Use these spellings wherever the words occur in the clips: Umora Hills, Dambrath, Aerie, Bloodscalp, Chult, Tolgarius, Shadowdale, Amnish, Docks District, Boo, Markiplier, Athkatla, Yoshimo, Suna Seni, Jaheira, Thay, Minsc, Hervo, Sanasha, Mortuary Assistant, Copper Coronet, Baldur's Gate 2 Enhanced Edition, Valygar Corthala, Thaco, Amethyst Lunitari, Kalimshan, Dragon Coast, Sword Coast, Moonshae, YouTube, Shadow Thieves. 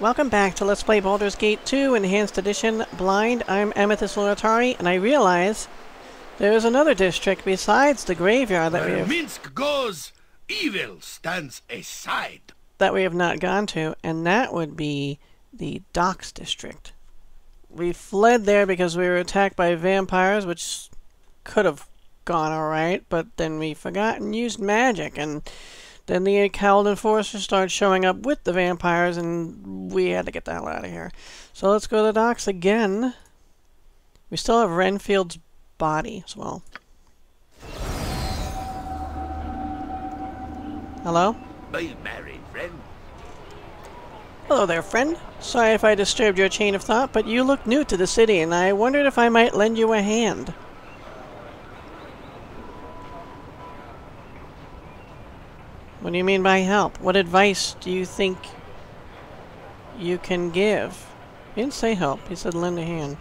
Welcome back to Let's Play Baldur's Gate 2 Enhanced Edition Blind. I'm Amethyst Lunitari, and I realize there is another district besides the graveyard that we have... Minsc goes, evil stands aside. ...that we have not gone to, and that would be the Docks District. We fled there because we were attacked by vampires, which could have gone alright, but then we forgot and used magic, and... then the Cowled Enforcers started showing up with the vampires, and we had to get the hell out of here. So let's go to the docks again. We still have Renfield's body as well. Hello? Be merry, friend. Hello there, friend. Sorry if I disturbed your chain of thought, but you look new to the city, and I wondered if I might lend you a hand. What do you mean by help? What advice do you think you can give? He didn't say help. He said lend a hand.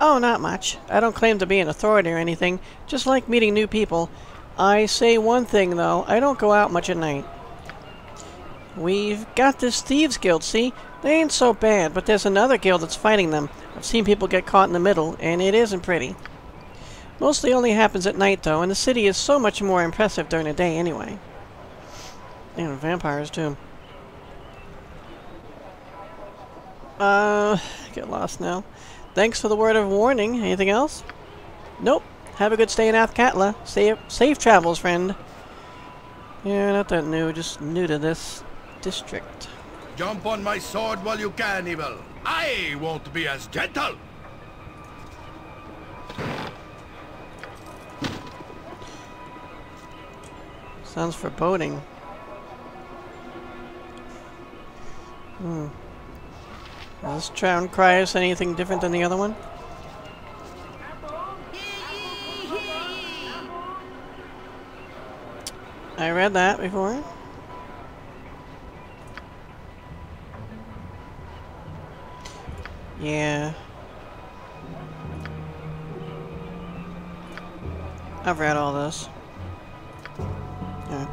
Oh, not much. I don't claim to be an authority or anything. Just like meeting new people. I say one thing, though. I don't go out much at night. We've got this Thieves Guild, see? They ain't so bad, but there's another guild that's fighting them. I've seen people get caught in the middle, and it isn't pretty. Mostly only happens at night, though, and the city is so much more impressive during the day anyway. And vampires, too. Get lost now. Thanks for the word of warning. Anything else? Nope. Have a good stay in Athkatla. Safe travels, friend. Yeah, not that new. Just new to this district. Jump on my sword while you can, evil. I won't be as gentle. Sounds foreboding. Does Drowned Cry us anything different than the other one? I read that before. Yeah. I've read all this. Yeah.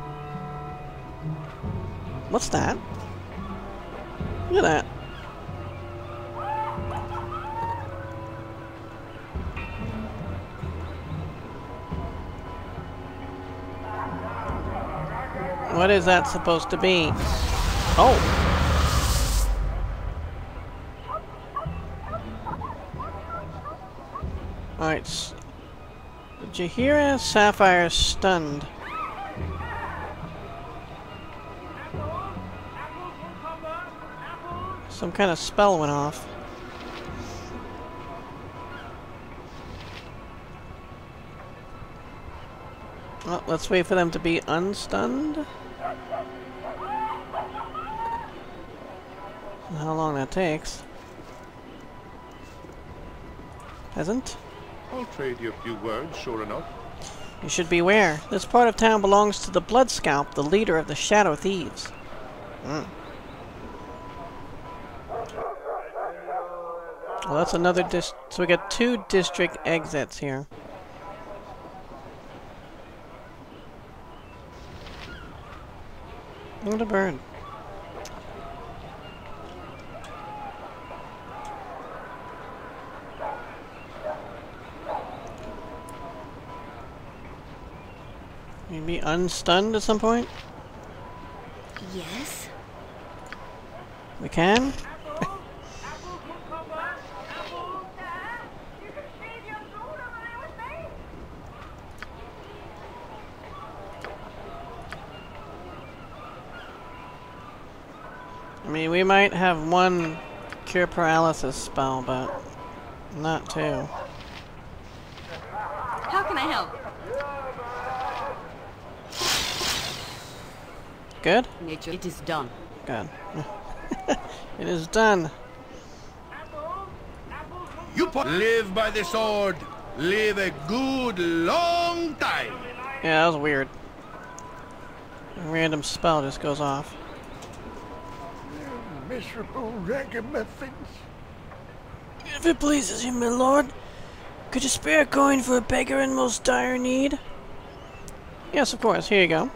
What's that? Look at that. What is that supposed to be? Oh! Alright. Jaheira Sapphire stunned. Some kind of spell went off. Well, let's wait for them to be unstunned. How long that takes. Peasant? I'll trade you a few words, sure enough. You should beware. This part of town belongs to the Bloodscalp, the leader of the Shadow Thieves. Well, that's another so we got two district exits here. Look at the bird. Maybe unstunned at some point? Yes. We can? I mean, we might have one cure paralysis spell, but not two. How can I help? Good? Nature, it is done. Good. It is done. You live by the sword. Live a good long time. Yeah, that was weird. A random spell just goes off. Miserable ragamuffins. If it pleases you, my lord, could you spare a coin for a beggar in most dire need? Yes, of course. Here you go.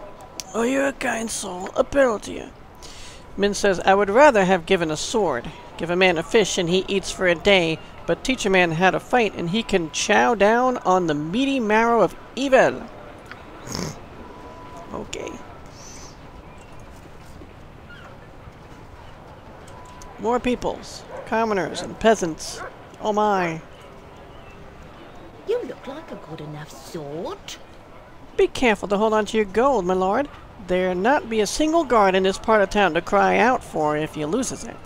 Oh, you're a kind soul. A pearl to you. Min says, I would rather have given a sword. Give a man a fish and he eats for a day, but teach a man how to fight and he can chow down on the meaty marrow of evil. Okay. More peoples, commoners and peasants. Oh my. You look like a good enough sword. Be careful to hold on to your gold, my lord. There not be a single guard in this part of town to cry out for if you loses it.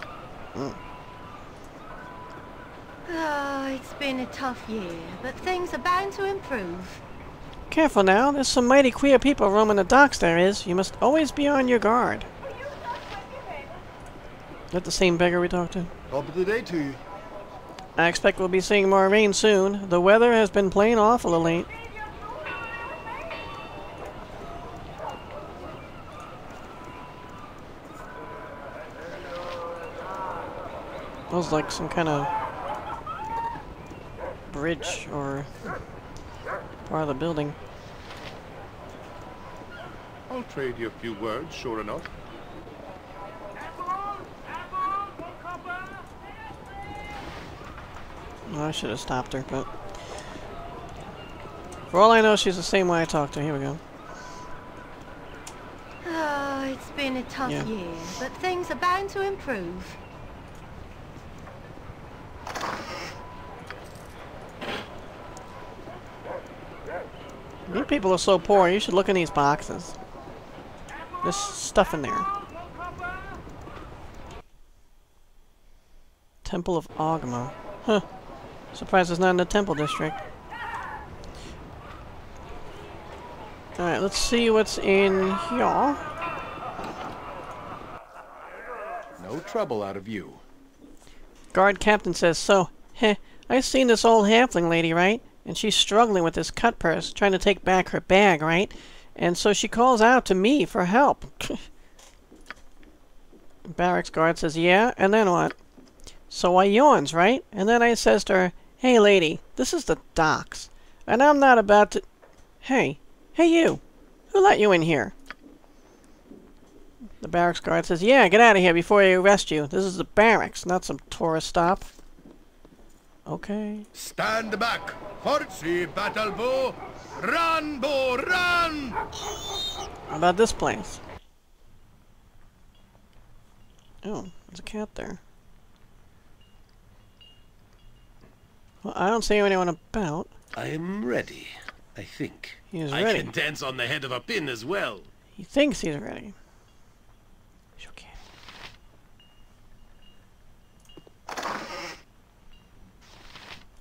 Mm. Oh, it's been a tough year, but things are bound to improve. Careful now, there's some mighty queer people roaming the docks there is. You must always be on your guard. Is that the same beggar we talked to? Top of the day to you. I expect we'll be seeing more rain soon. The weather has been playing awful late. That was like some kind of bridge or part of the building. I'll trade you a few words, sure enough. Well, I should have stopped her, but for all I know, she's the same way I talked to her. Here we go. Oh, it's been a tough year, but things are bound to improve. You people are so poor, you should look in these boxes. There's stuff in there. Temple of Ogma. Huh. Surprised it's not in the temple district. Alright, let's see what's in here. No trouble out of you. Guard captain says, so, heh, I seen this old halfling lady, right? And she's struggling with this cut purse, trying to take back her bag, right? And so she calls out to me for help. Barracks guard says, yeah, and then what? So I yawns, right? And then I says to her, hey lady, this is the docks. And I'm not about to... Hey you! Who let you in here? The barracks guard says, yeah, get out of here before I arrest you. This is the barracks, not some tourist stop. Okay. Stand back! Forzi battle Boo! Run, Boo, run! How about this place? Oh, there's a cat there. Well, I don't see anyone about. I am ready, I think. He is ready. I can dance on the head of a pin as well. He thinks he's ready. He's okay.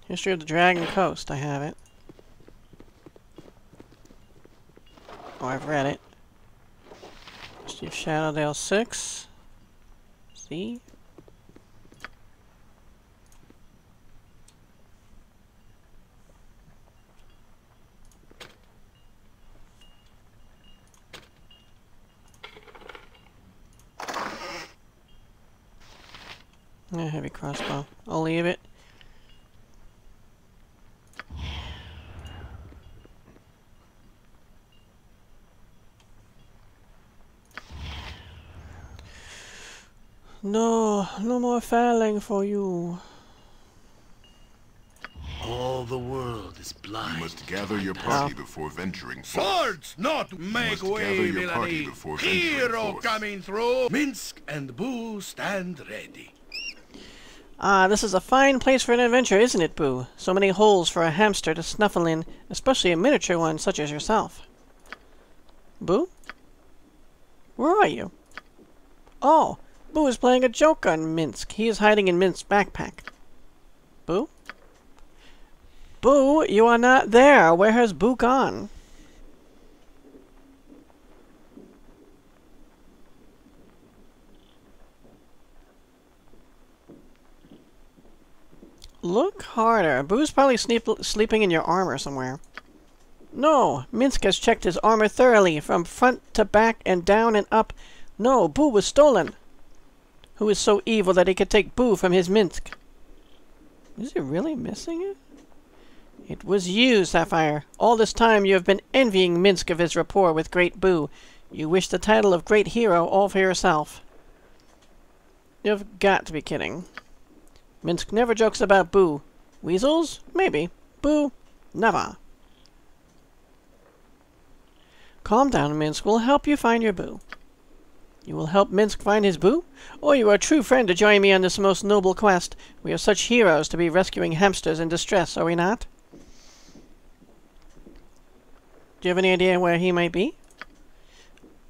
History of the Dragon Coast, I have it. Oh, I've read it. History of Shadowdale 6. See? A heavy crossbow. I'll leave it. No, no more failing for you. All the world is blind. You must gather your party before venturing forth. Swords, not make way, Milady. Hero coming through. Minsc and Boo stand ready. Ah, this is a fine place for an adventure, isn't it, Boo? So many holes for a hamster to snuffle in, especially a miniature one such as yourself. Boo? Where are you? Oh. Boo is playing a joke on Minsc. He is hiding in Minsc's backpack. Boo? Boo, you are not there. Where has Boo gone? Look harder. Boo's probably sleeping in your armor somewhere. No, Minsc has checked his armor thoroughly from front to back and down and up. No, Boo was stolen. Who is so evil that he could take Boo from his Minsc? Is he really missing it? It was you, Sapphire. All this time you have been envying Minsc of his rapport with Great Boo. You wish the title of Great Hero all for yourself. You've got to be kidding. Minsc never jokes about Boo. Weasels? Maybe. Boo? Never. Calm down, Minsc. We'll help you find your Boo. You will help Minsc find his Boo? Or you are a true friend to join me on this most noble quest. We are such heroes to be rescuing hamsters in distress, are we not? Do you have any idea where he might be?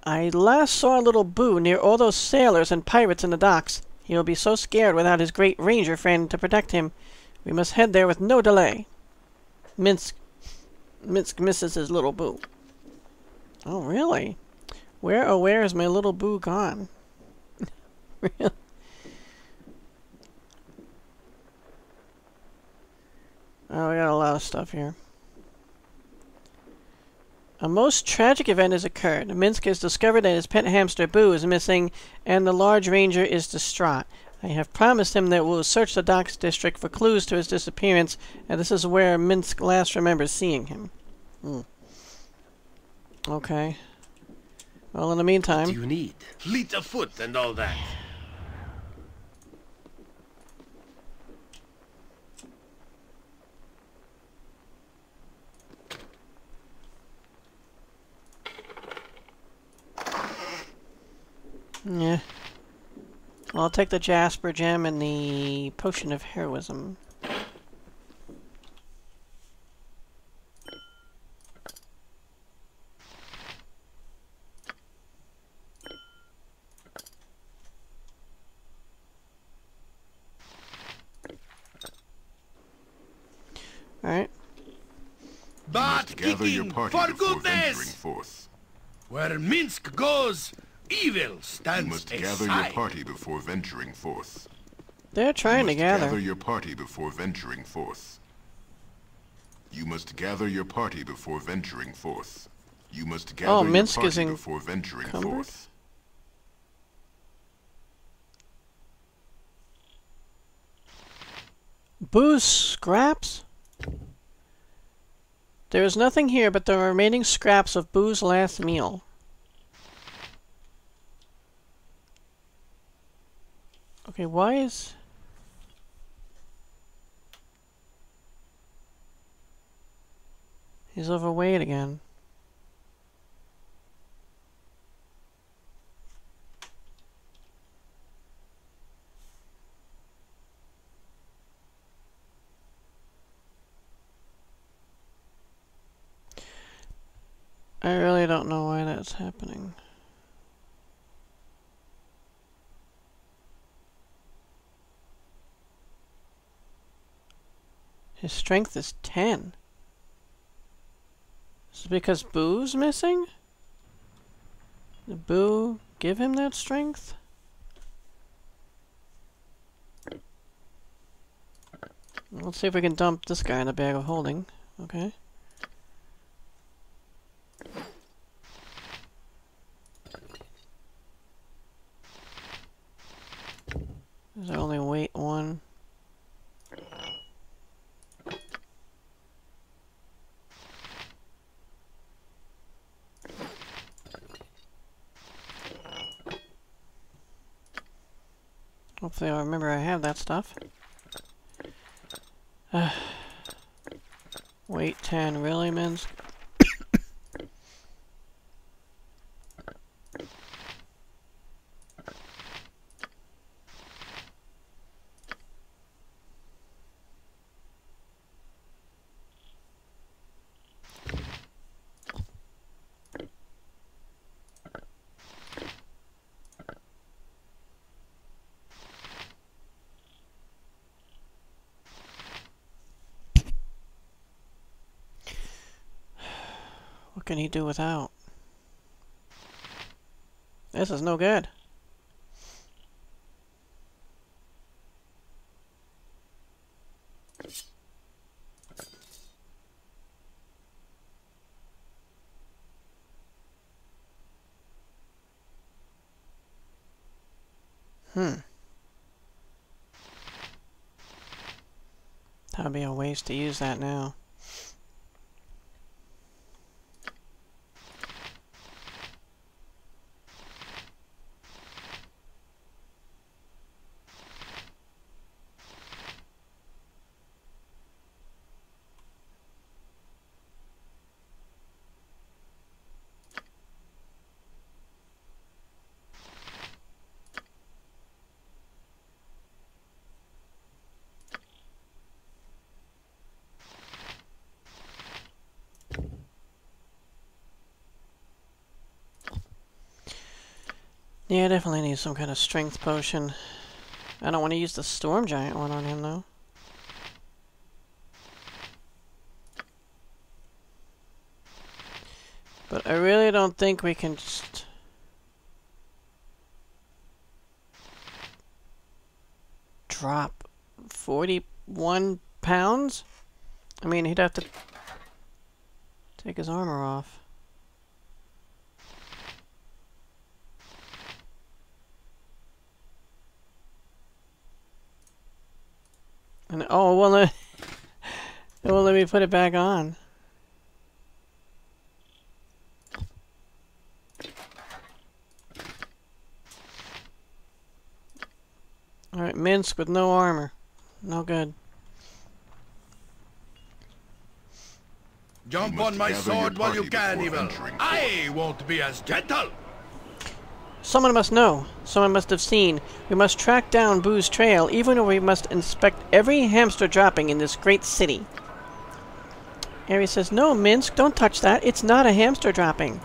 I last saw little Boo near all those sailors and pirates in the docks. He will be so scared without his great ranger friend to protect him. We must head there with no delay. Minsc misses his little Boo. Oh, really? Where, oh, where is my little Boo gone? Really? Oh, we got a lot of stuff here. A most tragic event has occurred. Minsc has discovered that his pet hamster Boo is missing, and the large ranger is distraught. I have promised him that we will search the Docks District for clues to his disappearance, and this is where Minsc last remembers seeing him. Hmm. Okay. Well, in the meantime... What do you need? Fleet of foot and all that. Yeah. Well, I'll take the Jasper Gem and the Potion of Heroism. Alright. But gather your party for goodness! Forth. Where Minsc goes, evil stands. You must gather your party before venturing forth. They're trying to gather. Gather your party before venturing forth. You must gather your party before venturing forth. You must gather your party before venturing forth. Boo scraps? There is nothing here but the remaining scraps of Boo's last meal. Okay, why is... He's overweight again. I really don't know why that's happening. His strength is 10. Is it because Boo's missing? Did Boo give him that strength? Let's see if we can dump this guy in a bag of holding. Okay. There's only weight one. Hopefully I'll remember I have that stuff. Weight 10, really, Minsc? What can he do without? This is no good. That'd be a waste to use that now. Yeah, I definitely need some kind of strength potion. I don't want to use the Storm Giant one on him, though. But I really don't think we can just... drop 41 pounds? I mean, he'd have to take his armor off. And, oh, well, it won't let me put it back on. Alright, Minsc with no armor. No good. Jump on my sword while you can, evil. I won't be as gentle! Someone must know. Someone must have seen. We must track down Boo's trail, even though we must inspect every hamster dropping in this great city. Aerie says, no, Minsc, don't touch that. It's not a hamster dropping.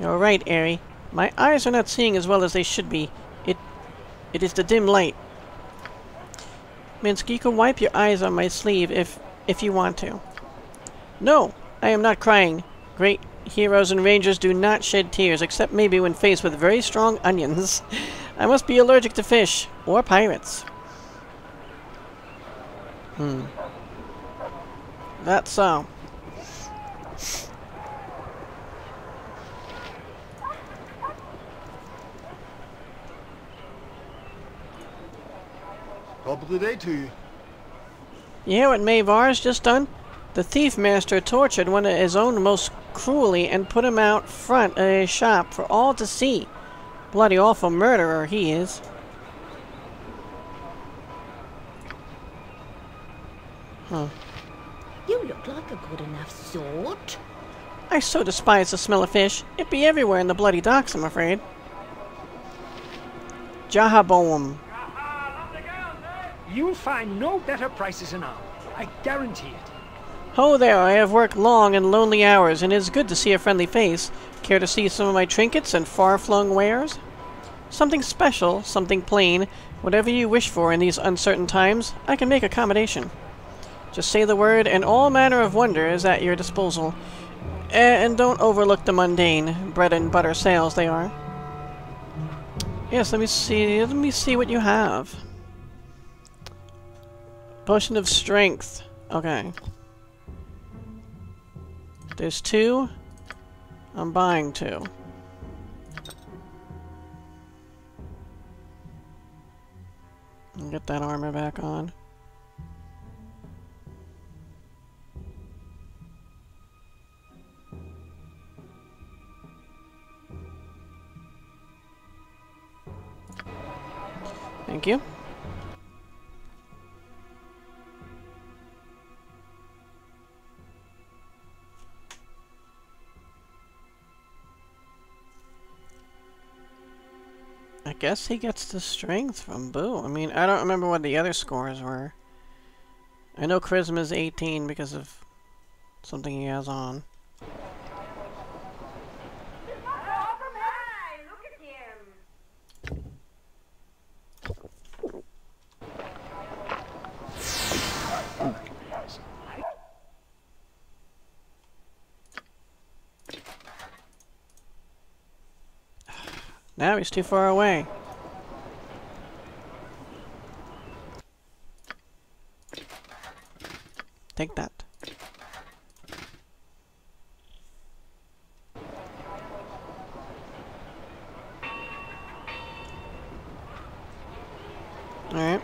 You're right, Aerie. My eyes are not seeing as well as they should be. It is the dim light. Minsc, you can wipe your eyes on my sleeve if you want to. No, I am not crying. Great heroes and rangers do not shed tears, except maybe when faced with very strong onions. I must be allergic to fish, or pirates. That's so. Top of the day to you. You hear what Mavar's just done? The thief master tortured one of his own most cruelly and put him out front of his shop for all to see. Bloody awful murderer he is. Huh. You look like a good enough sort. I so despise the smell of fish. It be everywhere in the bloody docks, I'm afraid. Jahaboam. You'll find no better prices in Arm. I guarantee it. Ho there, I have worked long and lonely hours, and it is good to see a friendly face. Care to see some of my trinkets and far-flung wares? Something special, something plain, whatever you wish for in these uncertain times, I can make accommodation. Just say the word, and all manner of wonder is at your disposal. And don't overlook the mundane. Bread and butter sales, they are. Yes, let me see what you have. Potion of Strength. Okay. There's two. I'm buying two. I'll get that armor back on. Thank you. I guess he gets the strength from Boo. I mean, I don't remember what the other scores were. I know Charisma's 18 because of something he has on. Now he's too far away. Take that. All right.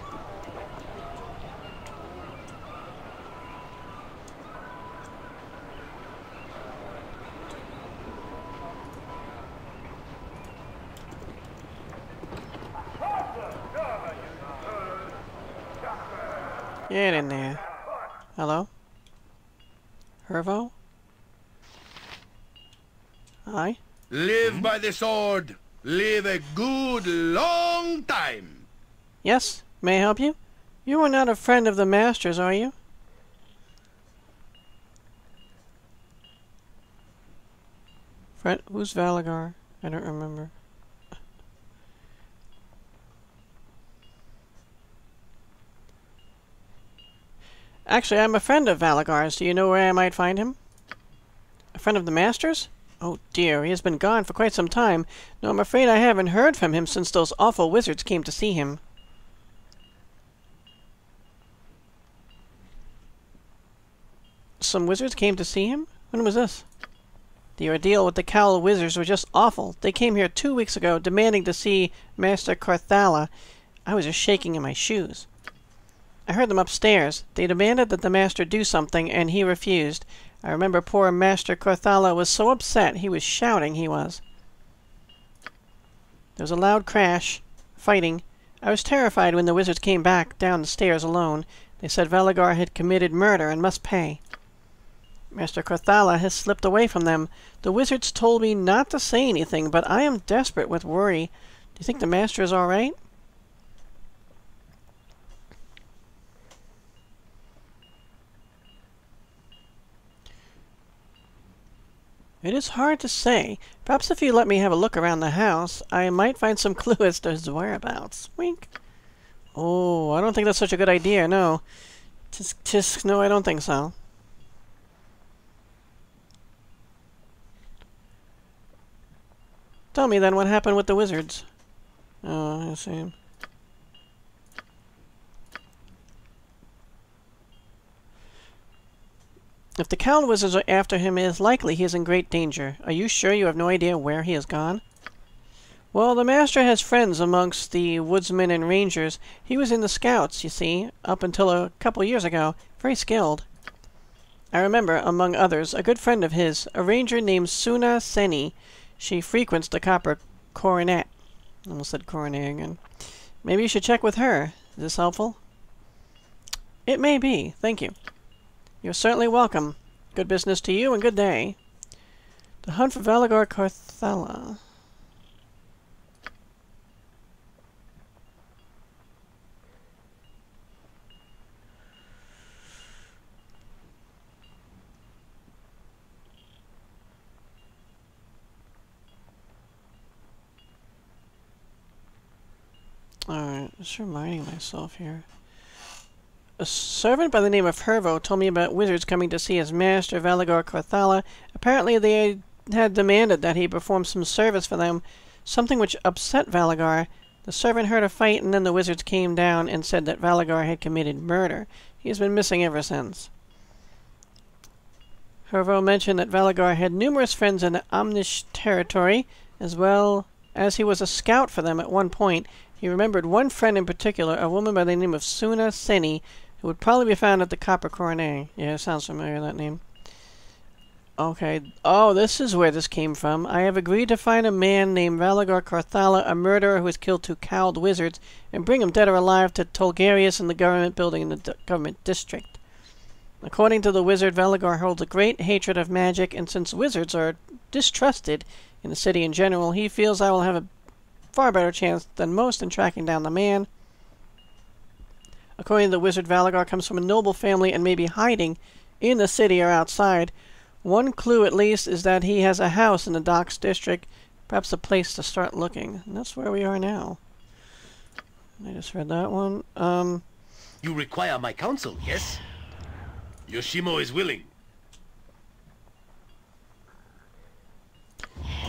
Get in there. Hello? Hervo? Hi? Live by the sword. Live a good long time. Yes? May I help you? You are not a friend of the Masters, are you? Friend? Who's Valygar? I don't remember. Actually, I'm a friend of Valygar's. Do you know where I might find him? A friend of the Master's? Oh dear, he has been gone for quite some time. No, I'm afraid I haven't heard from him since those awful wizards came to see him. Some wizards came to see him? When was this? The ordeal with the Cowl Wizards was just awful. They came here 2 weeks ago, demanding to see Master Corthala. I was just shaking in my shoes. I heard them upstairs. They demanded that the Master do something, and he refused. I remember poor Master Corthala was so upset. He was shouting, he was. There was a loud crash. Fighting. I was terrified when the wizards came back, down the stairs alone. They said Valygar had committed murder and must pay. Master Corthala has slipped away from them. The wizards told me not to say anything, but I am desperate with worry. Do you think the Master is all right? It is hard to say. Perhaps if you let me have a look around the house, I might find some clue as to his whereabouts. Wink. Oh, I don't think that's such a good idea, no. Tisk, no, I don't think so. Tell me, then, what happened with the wizards? Oh, I see. If the Cowl Wizards are after him, it is likely he is in great danger. Are you sure you have no idea where he has gone? Well, the Master has friends amongst the woodsmen and rangers. He was in the scouts, you see, up until a couple years ago. Very skilled. I remember, among others, a good friend of his, a ranger named Suna Seni. She frequents the Copper Coronet. Almost said coronet again. Maybe you should check with her. Is this helpful? It may be. Thank you. You're certainly welcome. Good business to you and good day. The hunt for Valygar Corthala. Alright, just reminding myself here. A servant by the name of Hervo told me about wizards coming to see his master, Valygar Corthala. Apparently they had demanded that he perform some service for them, something which upset Valygar. The servant heard a fight, and then the wizards came down and said that Valygar had committed murder. He has been missing ever since. Hervo mentioned that Valygar had numerous friends in the Amnish territory, as well as he was a scout for them at one point. He remembered one friend in particular, a woman by the name of Suna Seni, who would probably be found at the Copper Coronet. Yeah, sounds familiar, that name. Okay. Oh, this is where this came from. I have agreed to find a man named Valygar Corthala, a murderer who has killed two cowled wizards, and bring him dead or alive to Tolgarius in the government building in the government district. According to the wizard, Valygar holds a great hatred of magic, and since wizards are distrusted in the city in general, he feels I will have a far better chance than most in tracking down the man. According to the wizard, Valygar comes from a noble family and may be hiding in the city or outside. One clue, at least, is that he has a house in the Docks District, perhaps a place to start looking. And that's where we are now. I just read that one. You require my counsel, yes? Yoshimo is willing.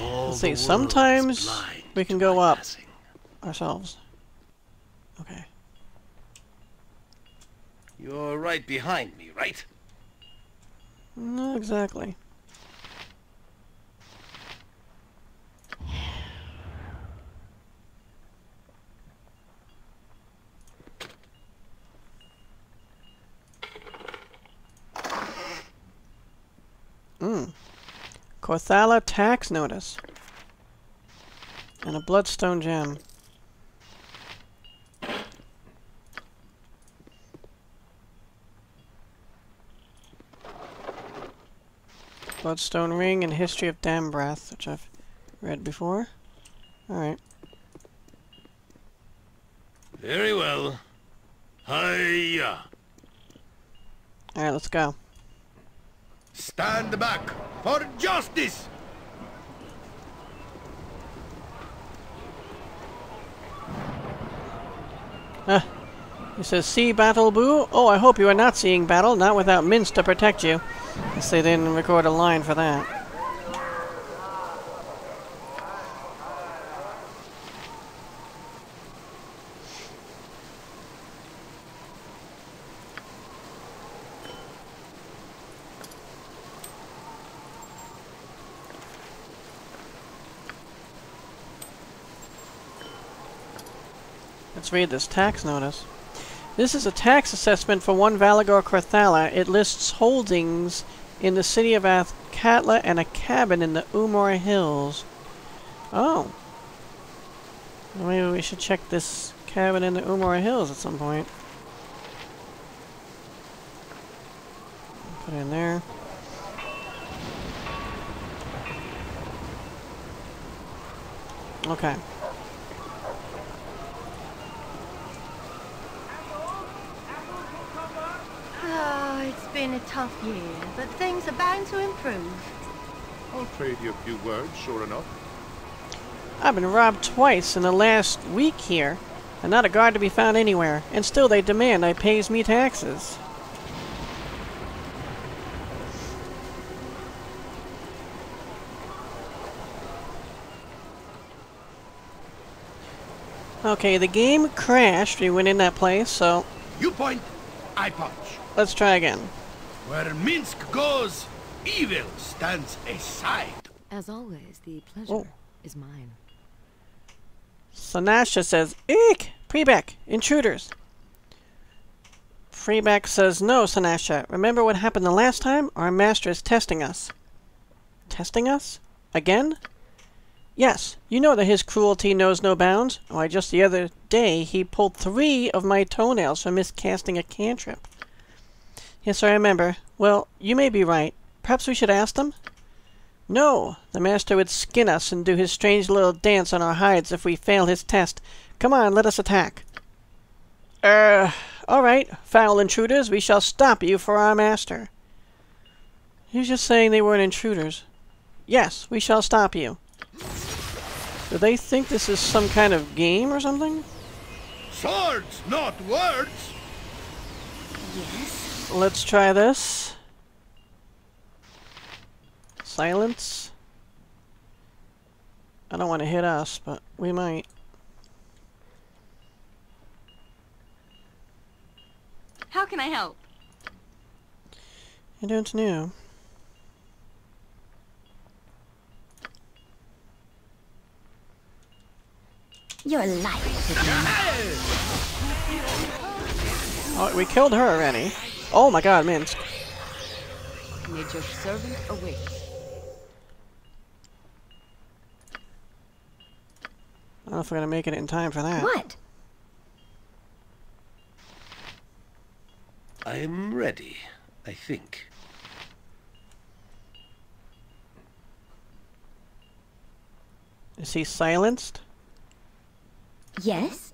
Let's see, sometimes we can go up ourselves. Okay. You're right behind me, right? Not exactly. Corthala tax notice. And a bloodstone gem. Bloodstone ring and history of Dambrath, which I've read before. Alright. Very well. Hiya. Alright, let's go. Stand back for justice! He says, see battle, Boo? Oh, I hope you are not seeing battle, not without Minsc to protect you. Guess they didn't record a line for that. Let's read this tax notice. This is a tax assessment for one Valygar Corthala. It lists holdings in the city of Athkatla and a cabin in the Umora Hills. Oh. Maybe we should check this cabin in the Umora Hills at some point. Put it in there. Okay. Been a tough year, but things are bound to improve. I'll trade you a few words, sure enough. I've been robbed twice in the last week here, and not a guard to be found anywhere, and still they demand I pays me taxes. Okay, the game crashed. We went in that place, so... You point, I punch. Let's try again. Where Minsc goes, evil stands aside. As always, the pleasure is mine. Sanasha says, eek! Freebeck! Intruders! Freebeck says, no, Sanasha. Remember what happened the last time? Our master is testing us. Testing us? Again? Yes. You know that his cruelty knows no bounds. Why, just the other day, he pulled 3 of my toenails for miscasting a cantrip. Yes, I remember. Well, you may be right. Perhaps we should ask them? No! The master would skin us and do his strange little dance on our hides if we fail his test. Come on, let us attack. Alright, foul intruders, we shall stop you for our master. He was just saying they weren't intruders. Yes, we shall stop you. Do they think this is some kind of game or something? Swords, not words! Yes. Let's try this. Silence. I don't want to hit us, but we might. How can I help? I don't know. Your life. Oh, we killed her already. Oh my god, Minsc. Nature's servant awaits. I don't know if we're gonna make it in time for that. What? I am ready, I think. Is he silenced? Yes.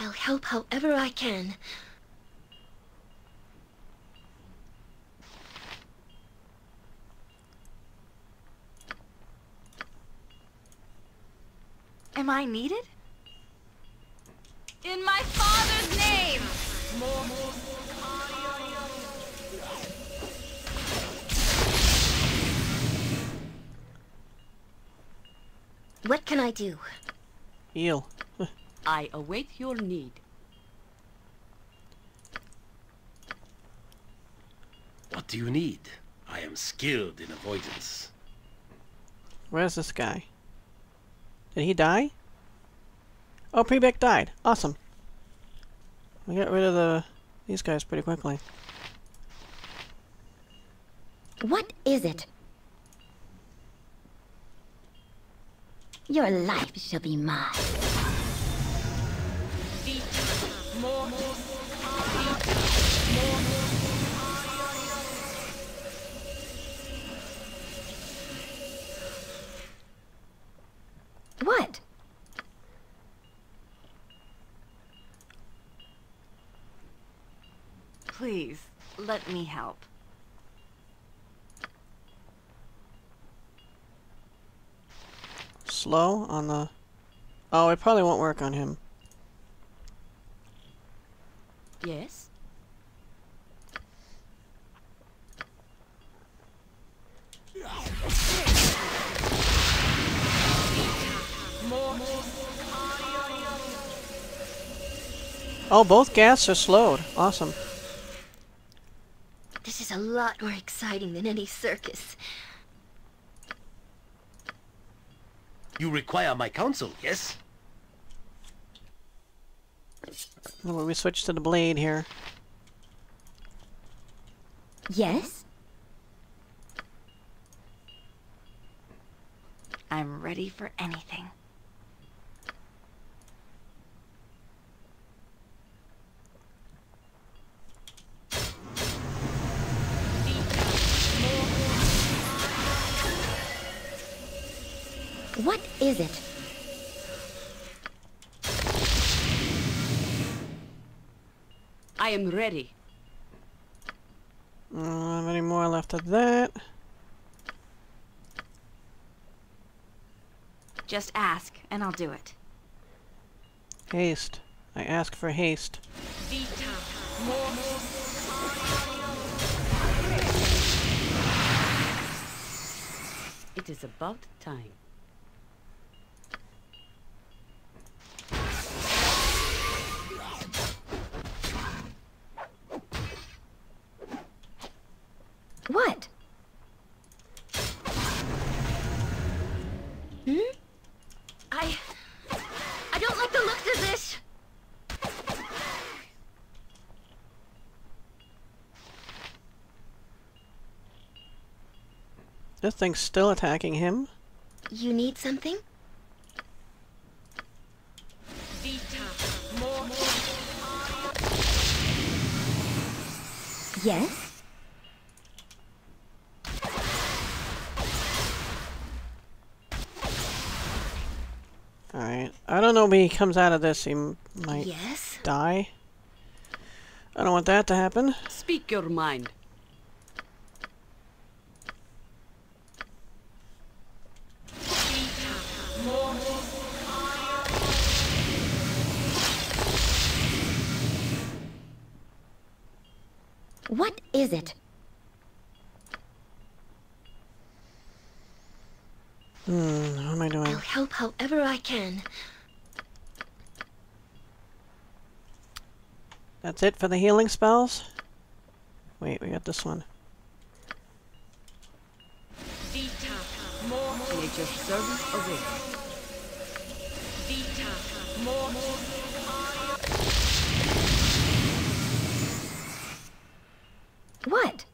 I'll help however I can. Am I needed? In my father's name! What can I do? Heal. I await your need. What do you need? I am skilled in avoidance. Where's this guy? Did he die? Oh, Freebeck died. Awesome. We got rid of these guys pretty quickly. What is it? Your life shall be mine. What? Please, let me help. Slow on the Oh, it probably won't work on him. Yes? Oh, both gas are slowed. Awesome. This is a lot more exciting than any circus. You require my counsel, yes? Well, we switch to the blade here. Yes? I'm ready for anything. What is it? I am ready. I don't have any more left of that. Just ask, and I'll do it. Haste. I ask for haste. Vita. More. It is about time. What? Hmm? I don't like the looks of this. This thing's still attacking him. You need something? Vita. More. Yes? Alright. I don't know if he comes out of this, he might die. I don't want that to happen. Speak your mind. What is it? How am I doing? I'll help however I can. That's it for the healing spells? Wait, we got this one. Vita. More. Nature's servant awaits. Vita. More. What?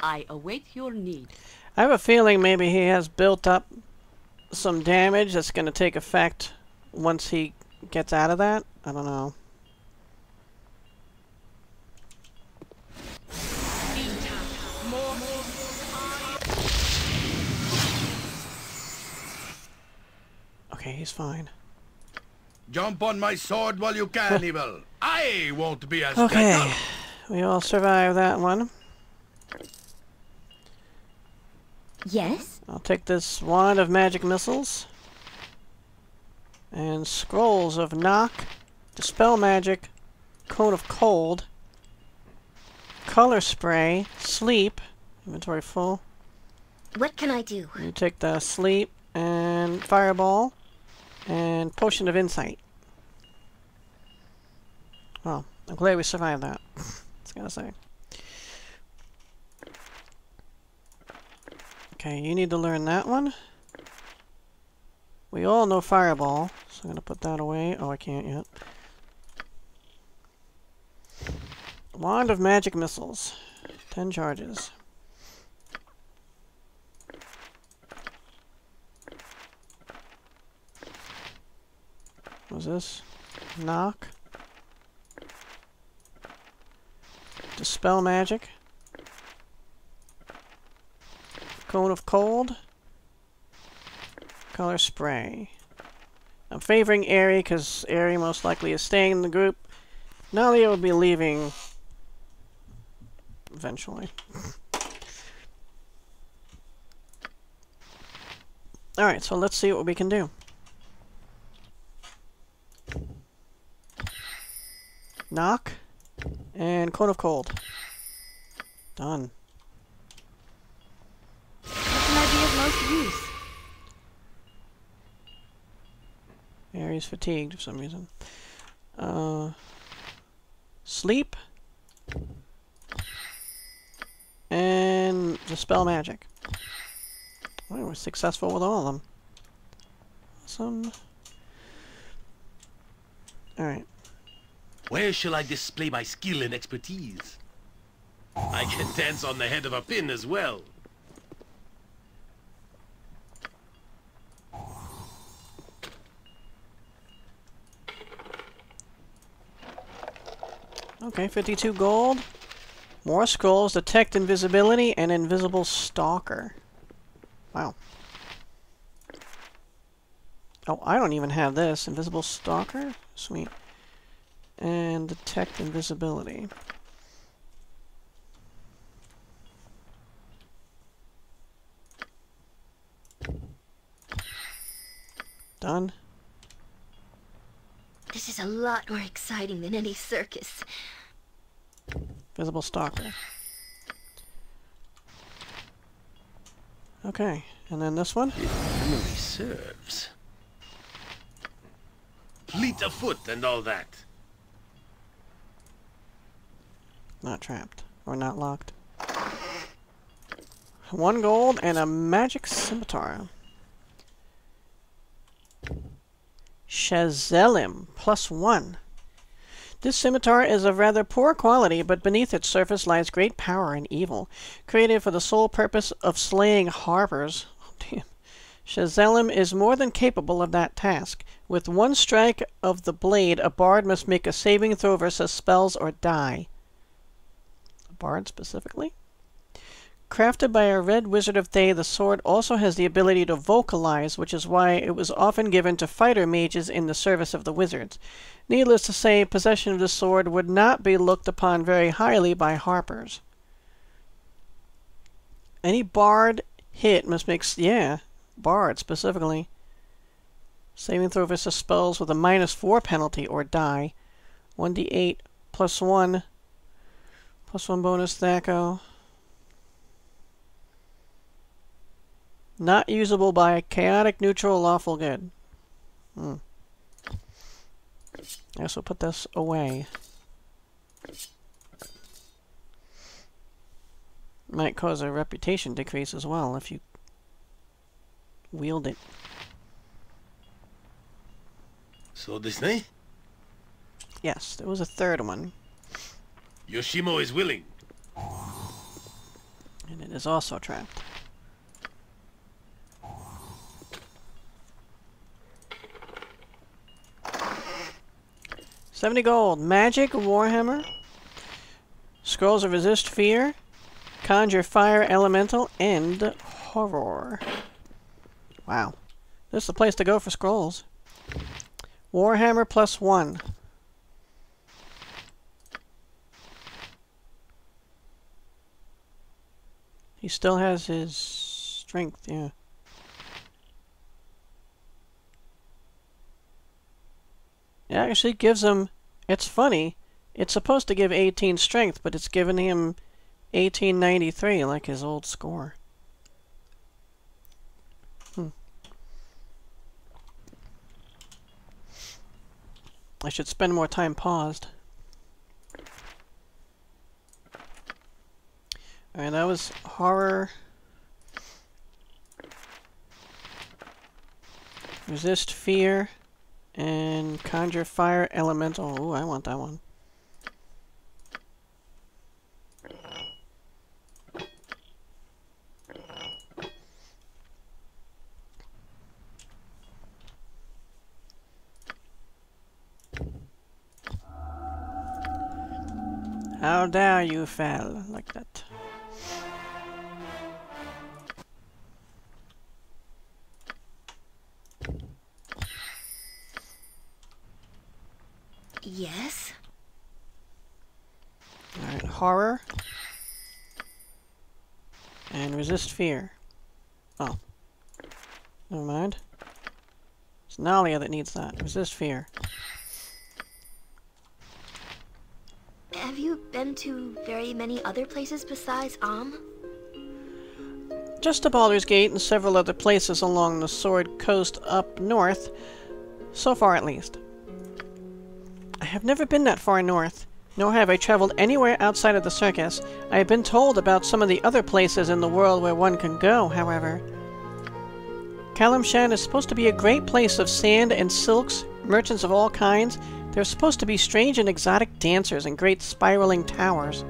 I await your need. I have a feeling maybe he has built up some damage that's going to take effect once he gets out of that. I don't know. Okay, he's fine. Jump on my sword while you can, evil. I won't be as okay. We all survived that one. Yes? I'll take this wand of magic missiles. And scrolls of knock, dispel magic, cone of cold, color spray, sleep, inventory full. What can I do? You take the sleep and fireball and potion of insight. Well, I'm glad we survived that. It's gotta say. Okay, you need to learn that one. We all know fireball, so I'm gonna put that away. Oh, I can't yet. Wand of magic missiles. 10 charges. What's this? Knock. Dispel magic. Cone of cold, color spray. I'm favoring Aerie because Aerie most likely is staying in the group. Nalia will be leaving eventually. Alright, so let's see what we can do. Knock. And Cone of Cold. Done. What can I be of most use? Aerie's fatigued for some reason. Sleep. And Dispel Magic. We were successful with all of them. Awesome. Alright. Where shall I display my skill and expertise? I can dance on the head of a pin as well. Okay, 52 gold. More scrolls. Detect invisibility and invisible stalker. Wow. Oh, I don't even have this. Invisible stalker? Sweet. And detect invisibility. Done. This is a lot more exciting than any circus. Visible stalker. Okay, and then this one. If memory serves. Fleet of foot and all that. Not trapped. Or not locked. 1 gold and a magic scimitar. Chazelim, +1. This scimitar is of rather poor quality, but beneath its surface lies great power and evil. Created for the sole purpose of slaying harpers, oh, damn. Chazelim is more than capable of that task. With 1 strike of the blade, a bard must make a saving throw versus spells or die. Bard specifically. Crafted by a red wizard of Thay, the sword also has the ability to vocalize, which is why it was often given to fighter mages in the service of the wizards. Needless to say, possession of the sword would not be looked upon very highly by harpers. Any bard hit must make, yeah, bard specifically. Saving throw versus spells with a -4 penalty or die. 1d8 +1. +1 bonus, Thaco. Not usable by chaotic, neutral, lawful good. Hmm. I guess we'll put this away. Might cause a reputation decrease as well if you wield it. So this thing? Yes, there was a third one. Yoshimo is willing. And it is also trapped. $70 gold. Magic Warhammer. Scrolls of Resist Fear. Conjure Fire Elemental and Horror. Wow. This is the place to go for scrolls. Warhammer +1. He still has his strength, yeah. It actually gives him... It's funny. It's supposed to give 18 strength, but it's giving him 1893, like his old score. Hmm. I should spend more time paused. Alright, that was horror. Resist fear. And conjure fire elemental. Ooh, I want that one. How dare you fail like that? Yes. Alright, horror. And resist fear. Oh. Never mind. It's Nalia that needs that. Resist fear. Have you been to very many other places besides Om? Just to Baldur's Gate and several other places along the Sword Coast up north. So far, at least. I have never been that far north, nor have I traveled anywhere outside of the circus. I have been told about some of the other places in the world where one can go, however. Kalimshan is supposed to be a great place of sand and silks, merchants of all kinds. There's supposed to be strange and exotic dancers and great spiraling towers.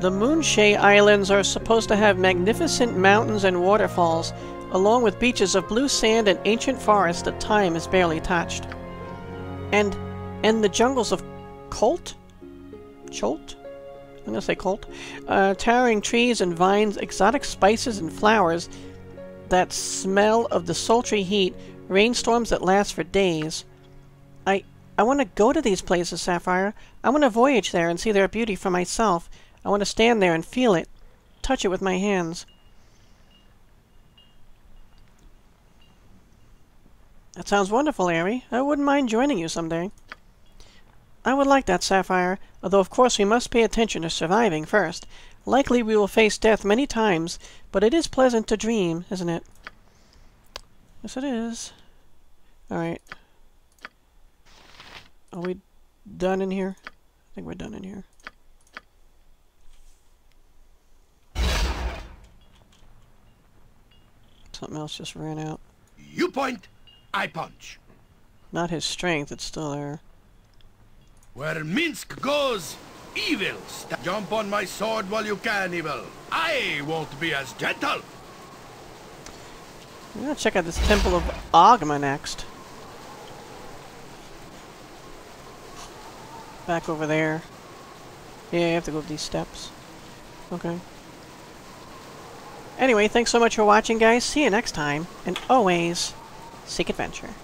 The Moonshae Islands are supposed to have magnificent mountains and waterfalls, along with beaches of blue sand and ancient forests that time has barely touched. And the jungles of Chult? Chult? I'm gonna say Chult. Towering trees and vines, exotic spices and flowers, that smell of the sultry heat, rainstorms that last for days. I want to go to these places, Sapphire. I want to voyage there and see their beauty for myself. I want to stand there and feel it. Touch it with my hands. That sounds wonderful, Aerie. I wouldn't mind joining you someday. I would like that, Sapphire, although of course we must pay attention to surviving first. Likely we will face death many times, but it is pleasant to dream, isn't it? Yes, it is. Alright. Are we done in here? I think we're done in here. Something else just ran out. You point, I punch. Not his strength, it's still there. Where Minsc goes, evil. Jump on my sword while you can, evil. I won't be as gentle. I'm gonna check out this temple of Ogma next. Back over there. Yeah, you have to go up these steps. Okay. Anyway, thanks so much for watching, guys. See you next time. And always, seek adventure.